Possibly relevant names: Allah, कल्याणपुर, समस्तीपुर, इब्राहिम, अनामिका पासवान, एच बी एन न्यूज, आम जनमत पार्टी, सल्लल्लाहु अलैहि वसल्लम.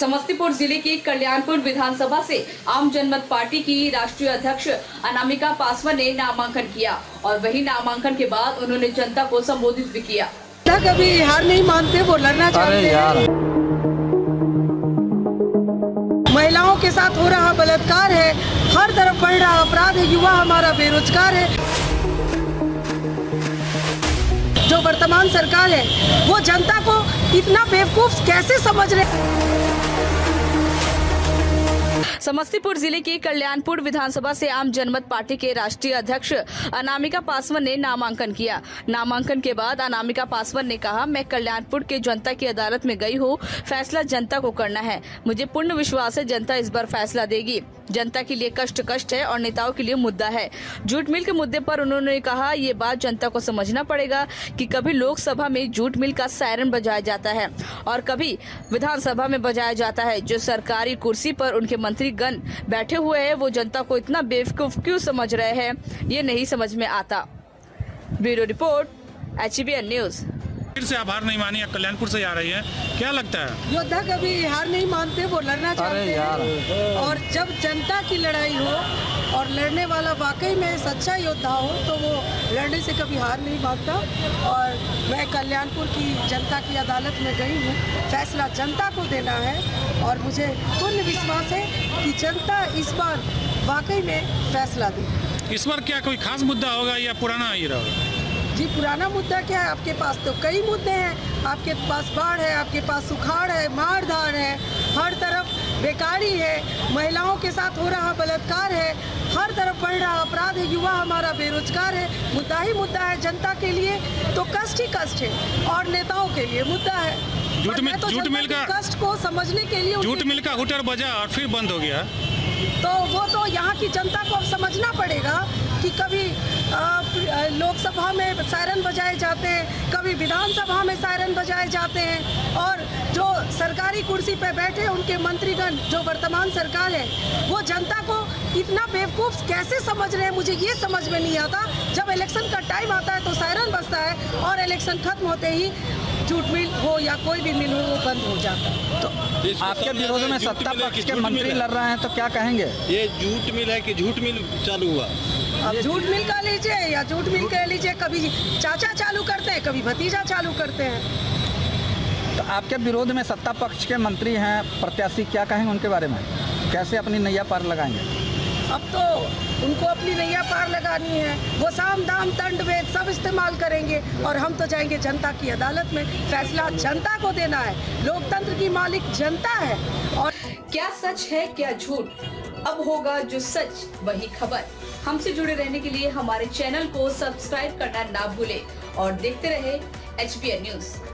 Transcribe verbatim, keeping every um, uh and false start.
समस्तीपुर जिले के कल्याणपुर विधानसभा से आम जनमत पार्टी की राष्ट्रीय अध्यक्ष अनामिका पासवान ने नामांकन किया और वही नामांकन के बाद उन्होंने जनता को संबोधित भी किया। कभी हार नहीं मानते, वो लड़ना चाहते हैं। महिलाओं के साथ हो रहा बलात्कार है, हर तरफ बढ़ रहा अपराध है, युवा हमारा बेरोजगार है। जो वर्तमान सरकार है वो जनता को इतना बेवकूफ कैसे समझ रहे। समस्तीपुर जिले के कल्याणपुर विधानसभा से आम जनमत पार्टी के राष्ट्रीय अध्यक्ष अनामिका पासवान ने नामांकन किया। नामांकन के बाद अनामिका पासवान ने कहा, मैं कल्याणपुर के जनता की अदालत में गई हूँ, फैसला जनता को करना है। मुझे पूर्ण विश्वास है जनता इस बार फैसला देगी। जनता के लिए कष्ट कष्ट है और नेताओं के लिए मुद्दा है। जूट मिल के मुद्दे पर उन्होंने कहा, ये बात जनता को समझना पड़ेगा कि कभी लोकसभा में जूट मिल का सायरन बजाया जाता है और कभी विधानसभा में बजाया जाता है। जो सरकारी कुर्सी पर उनके मंत्रीगण बैठे हुए हैं वो जनता को इतना बेवकूफ क्यों समझ रहे हैं, ये नहीं समझ में आता। Bureau report, एच बी एन न्यूज। फिर से आभार नहीं मानी, कल्याणपुर से आ रही है, क्या लगता है? योद्धा कभी हार नहीं मानते, वो लड़ना चाहते हैं। और जब जनता की लड़ाई हो और लड़ने वाला वाकई में सच्चा योद्धा हो तो वो लड़ने से कभी हार नहीं मानता। और मैं कल्याणपुर की जनता की अदालत में गई हूँ, फैसला जनता को देना है और मुझे पूर्ण विश्वास है कि जनता इस बार वाकई में फैसला दे। इस बार क्या कोई खास मुद्दा होगा या पुराना ही रहेगा? जी, पुराना मुद्दा क्या है, आपके पास तो कई मुद्दे हैं। आपके पास बाढ़ है, आपके पास सुखाड़ है, मारधाड़ है, हर तरफ बेकारी है, महिलाओं के साथ हो रहा बलात्कार है, हर तरफ बढ़ रहा अपराध है, युवा हमारा बेरोजगार है। मुद्दा ही मुद्दा है, जनता के लिए तो कष्ट ही कष्ट है और नेताओं के लिए मुद्दा है। जूट मिल, तो जूट मिल का कष्ट को समझने के लिए जूट मिल का हुटर बजा और फिर बंद हो गया, तो वो तो यहाँ की जनता को अब समझना पड़ेगा कि कभी लोकसभा में सायरन बजाए जाते हैं, कभी विधानसभा में सायरन बजाए जाते हैं और जो सरकारी कुर्सी पर बैठे उनके मंत्रीगण, जो वर्तमान सरकार है वो जनता को इतना बेवकूफ़ कैसे समझ रहे हैं, मुझे ये समझ में नहीं आता। जब इलेक्शन का टाइम आता है तो सायरन बजता है और इलेक्शन खत्म होते ही जूट मिल हो या कोई भी मिल हो वो बंद हो जाता है। तो आपके विरोध में सत्ता पक्ष के मंत्री लड़ रहे हैं तो क्या कहेंगे? ये जूट मिल है कि झूठ मिल चालू हुआ? अब झूठ मिल का लीजिए या झूठ मिल कह लीजिए, कभी चाचा चालू करते हैं, कभी भतीजा चालू करते हैं। तो आपके विरोध में सत्ता पक्ष के मंत्री हैं, प्रत्याशी, क्या कहेंगे उनके बारे में, कैसे अपनी नैया पार लगाएंगे? अब तो उनको अपनी नैया पार लगानी है, वो साम दाम दंड भेद सब इस्तेमाल करेंगे और हम तो जाएंगे जनता की अदालत में, फैसला जनता को देना है। लोकतंत्र की मालिक जनता है। और क्या सच है क्या झूठ, अब होगा जो सच वही खबर। हमसे जुड़े रहने के लिए हमारे चैनल को सब्सक्राइब करना ना भूले और देखते रहे एच बी एन न्यूज।